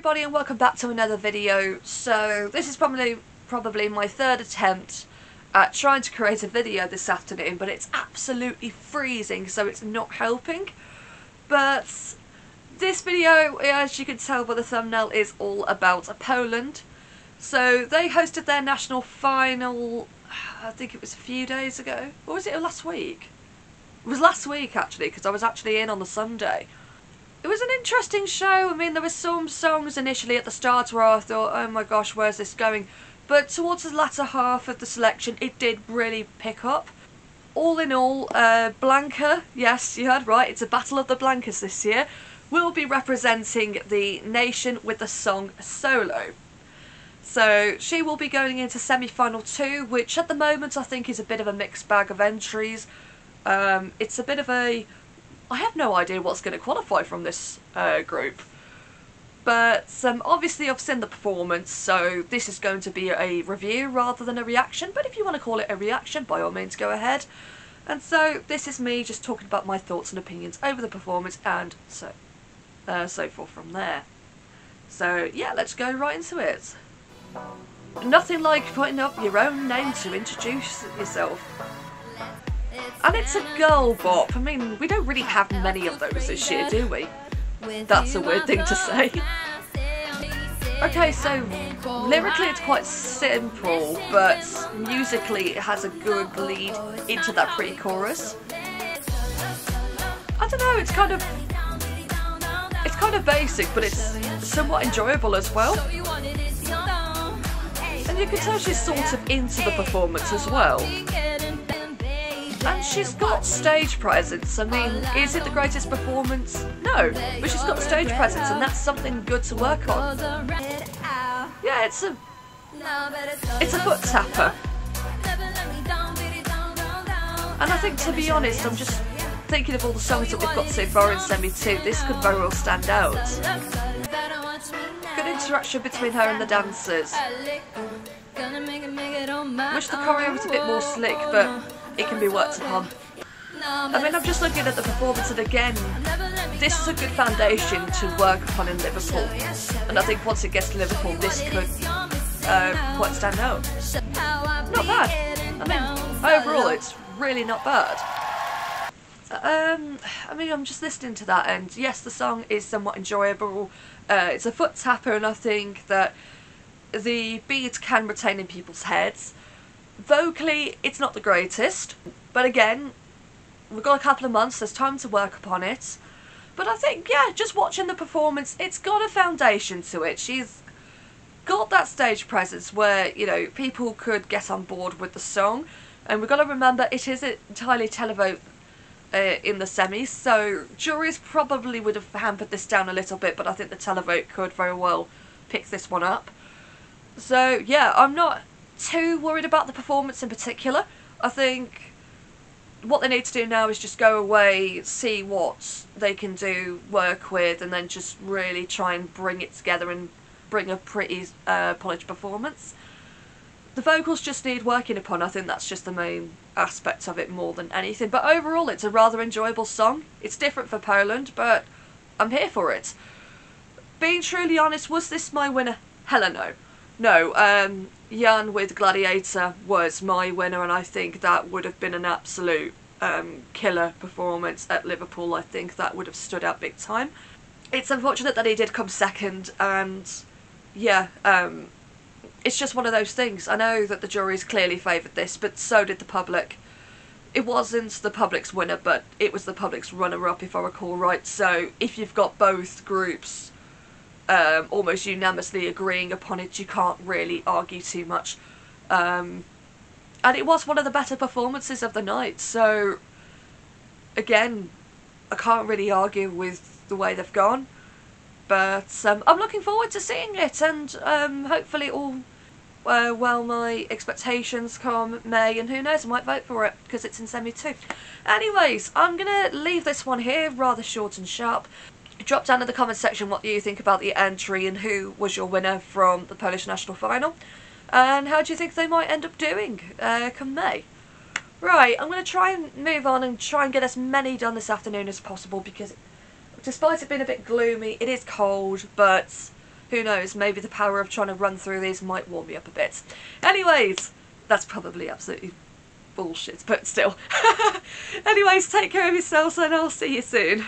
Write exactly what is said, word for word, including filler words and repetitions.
everybody and welcome back to another video. So this is probably probably my third attempt at trying to create a video this afternoon, but it's absolutely freezing, so it's not helping. But this video, as you can tell by the thumbnail, is all about Poland. So they hosted their national final, I think it was a few days ago, or was it last week? It was last week actually, because I was actually in on the Sunday. It was an interesting show. I mean, there were some songs initially at the start where I thought, oh my gosh, where's this going? But towards the latter half of the selection, it did really pick up. All in all, uh, Blanka, yes, you heard right, it's a Battle of the Blankas this year, will be representing the nation with the song Solo. So she will be going into semi-final two, which at the moment I think is a bit of a mixed bag of entries. Um, it's a bit of a... I have no idea what's going to qualify from this uh, group. But um, obviously I've seen the performance, so this is going to be a review rather than a reaction. But if you want to call it a reaction, by all means go ahead. And so this is me just talking about my thoughts and opinions over the performance and so, uh, so forth from there. So yeah, let's go right into it. Nothing like putting up your own name to introduce yourself. And it's a girl bop. I mean, we don't really have many of those this year, do we? That's a weird thing to say. Okay, so lyrically it's quite simple, but musically it has a good lead into that pre-chorus. I don't know, it's kind of... It's kind of basic, but it's somewhat enjoyable as well. And you can tell she's sort of into the performance as well. And she's got stage presence. I mean, is it the greatest performance? No, but she's got stage presence and that's something good to work on. Yeah, it's a... It's a foot tapper. And I think, to be honest, I'm just thinking of all the songs that we've got so far in semi two, this could very well stand out. Good interaction between her and the dancers. Wish the choreo was a bit more slick, but it can be worked upon. I mean, I'm just looking at the performance, and again, this is a good foundation to work upon in Liverpool. And I think once it gets to Liverpool, this could uh, quite stand out. Not bad. I mean, overall, it's really not bad. Um, I mean, I'm just listening to that, and yes, the song is somewhat enjoyable. Uh, it's a foot tapper, and I think that the beat can retain in people's heads. Vocally, it's not the greatest, but again, we've got a couple of months, there's time to work upon it. But I think, yeah, just watching the performance, it's got a foundation to it. She's got that stage presence where, you know, people could get on board with the song. And we've got to remember, it is entirely televoted uh, in the semis, so juries probably would have hampered this down a little bit, but I think the televote could very well pick this one up. So, yeah, I'm not too worried about the performance in particular. I think what they need to do now is just go away, see what they can do, work with, and then just really try and bring it together and bring a pretty uh, polished performance. The vocals just need working upon. I think that's just the main aspect of it more than anything. But overall, it's a rather enjoyable song. It's different for Poland, but I'm here for it. Being truly honest, was this my winner? Hella no. No, um, Jan with Gladiator was my winner, and I think that would have been an absolute um, killer performance at Liverpool. I think that would have stood out big time. It's unfortunate that he did come second, and yeah, um, it's just one of those things. I know that the jury's clearly favoured this, but so did the public. It wasn't the public's winner, but it was the public's runner-up, if I recall right. So if you've got both groups Um, almost unanimously agreeing upon it, you can't really argue too much. Um, and it was one of the better performances of the night, so again, I can't really argue with the way they've gone. But um, I'm looking forward to seeing it, and um, hopefully all uh, well, my expectations come May, and who knows, I might vote for it because it's in semi two. Anyways, I'm going to leave this one here, rather short and sharp. Drop down in the comment section what you think about the entry and who was your winner from the Polish national final. And how do you think they might end up doing uh, come May? Right, I'm going to try and move on and try and get as many done this afternoon as possible, because despite it being a bit gloomy, it is cold, but Who knows, maybe the power of trying to run through these might warm me up a bit. Anyways, that's probably absolutely bullshit, but still. Anyways, take care of yourselves and I'll see you soon.